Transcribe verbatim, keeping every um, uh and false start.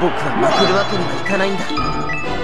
僕は負けるわけにはいかないんだ。